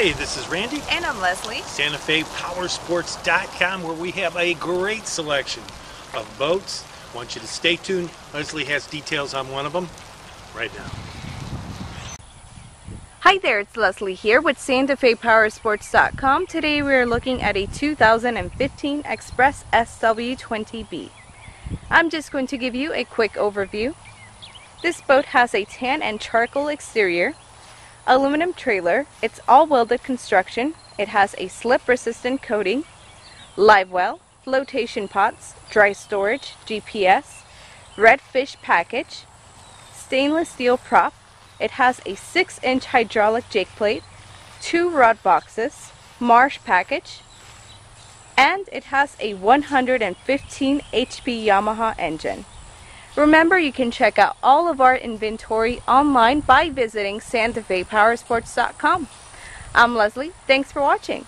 Hey, this is Randy. And I'm Leslie. SantaFePowerSports.com, where we have a great selection of boats. I want you to stay tuned. Leslie has details on one of them right now. Hi there, it's Leslie here with SantaFePowerSports.com. Today we are looking at a 2015 Express SW-20B. I'm just going to give you a quick overview. This boat has a tan and charcoal exterior, aluminum trailer, it's all welded construction, it has a slip resistant coating, live well, flotation pots, dry storage, GPS, red fish package, stainless steel prop. It has a 6-inch hydraulic jake plate, 2 rod boxes, marsh package, and it has a 115 HP Yamaha engine. Remember, you can check out all of our inventory online by visiting SantaFePowerSports.com. I'm Leslie. Thanks for watching.